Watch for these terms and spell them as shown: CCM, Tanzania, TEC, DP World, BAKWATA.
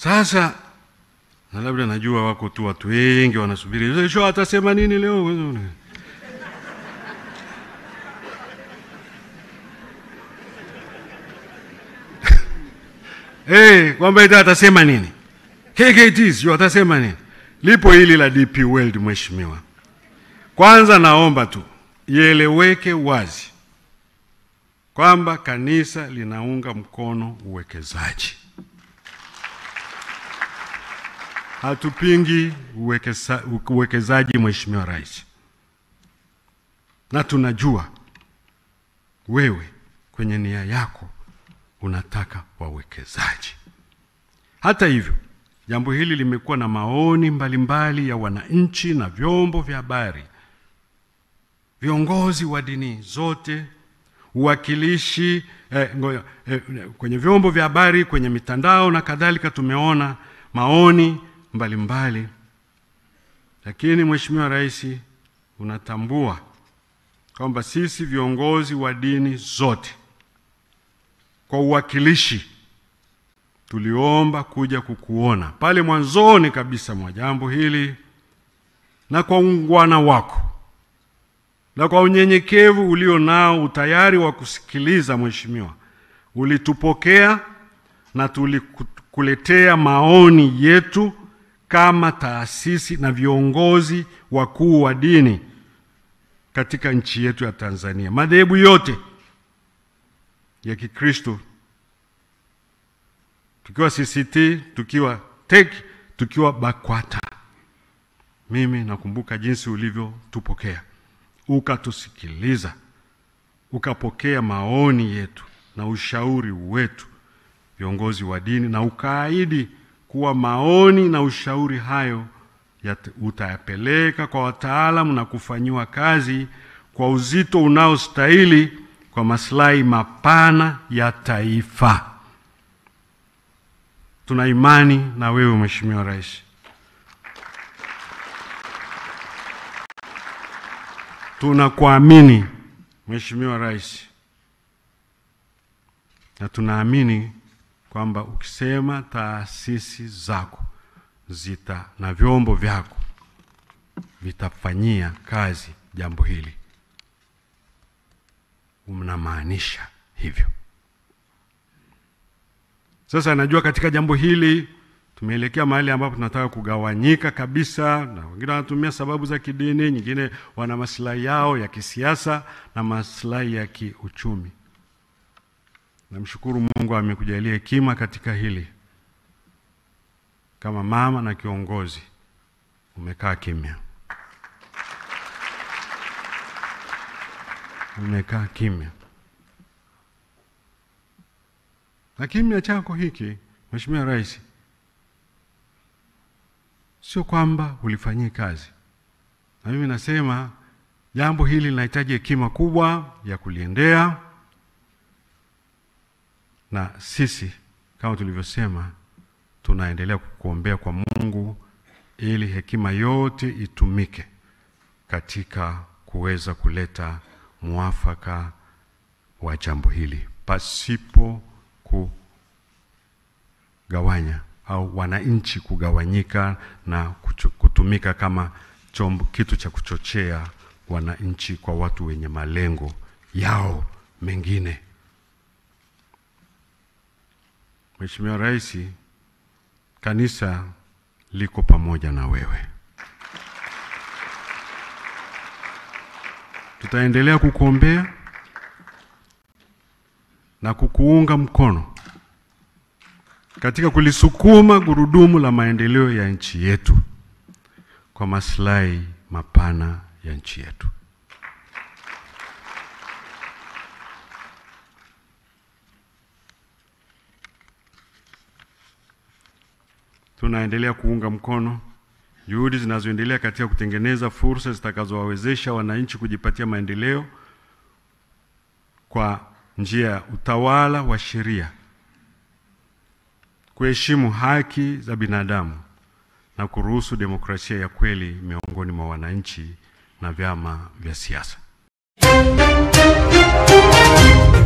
Sasa na labda najua wako tu watu wengi wanasubiri show atasema nini leo. Hey, kwamba ita atasema nini? KKTs, yu atasema nini? Lipo hili la DP World mheshimiwa. Kwanza naomba tu ieleweke wazi kwamba kanisa linaunga mkono uwekezaji. Hatupingi uwekezaji mheshimiwa rais. Na tunajua wewe kwenye nia yako unataka wawekezaji. Hata hivyo, jambo hili limekuwa na maoni mbalimbali ya wananchi na vyombo vya habari. Viongozi wa dini zote, uwakilishi kwenye vyombo vya habari, kwenye mitandao na kadhalika, tumeona maoni mbalimbali. Lakini mheshimiwa rais, unatambua kwamba sisi viongozi wa dini zote kwa uwakilishi tuliomba kuja kukuona pale mwanzoni kabisa mwa jambo hili, na kwa ungwana wako na kwa unyenyekevu ulio nao, utayari wa kusikiliza mheshimiwa, ulitupokea na tulikuletea maoni yetu kama taasisi na viongozi wakuu wa dini katika nchi yetu ya Tanzania. Madhehebu yote ya Kikristo, tukiwa CCT, tukiwa TEC, tukiwa BAKWATA. Mimi nakumbuka jinsi ulivyotupokea, ukatusikiliza, ukapokea maoni yetu na ushauri wetu viongozi wa dini, na ukaahidi kuwa maoni na ushauri hayo utayapeleka kwa wataalamu na kufanyiwa kazi kwa uzito unaostahili kwa maslahi mapana ya taifa. Tuna imani na wewe mheshimiwa rais. Tunakuamini mheshimiwa rais. Na tunaamini kwamba ukisema taasisi zako na vyombo vyako vitafanyia kazi jambo hili, mnamaanisha hivyo. Sasa najua katika jambo hili tumeelekea mahali ambapo tunataka kugawanyika kabisa, na wengine wanatumia sababu za kidini, nyingine wana maslahi yao ya kisiasa na maslahi ya kiuchumi. Namshukuru Mungu amekujalia hekima katika hili. Kama mama na kiongozi umekaa kimya. Umekaa kimya. Na kimya chako hiki mheshimiwa rais, sio kwamba ulifanyia kazi. Na mimi nasema jambo hili linahitaji hekima kubwa ya kuliendea, na sisi kama tulivyosema tunaendelea kukuombea kwa Mungu ili hekima yote itumike katika kuweza kuleta muafaka wa jambo hili pasipo kugawanya au wananchi kugawanyika na kutumika kama chombo, kitu cha kuchochea wananchi kwa watu wenye malengo yao mengine. Mheshimiwa rais, kanisa liko pamoja na wewe. Tutaendelea kukuombea na kukuunga mkono katika kulisukuma gurudumu la maendeleo ya nchi yetu kwa maslahi mapana ya nchi yetu. Tunaendelea kuunga mkono juhudi zinazoendelea katika kutengeneza fursa zitakazowawezesha wananchi kujipatia maendeleo kwa njia ya utawala wa sheria, kuheshimu haki za binadamu na kuruhusu demokrasia ya kweli miongoni mwa wananchi na vyama vya siasa.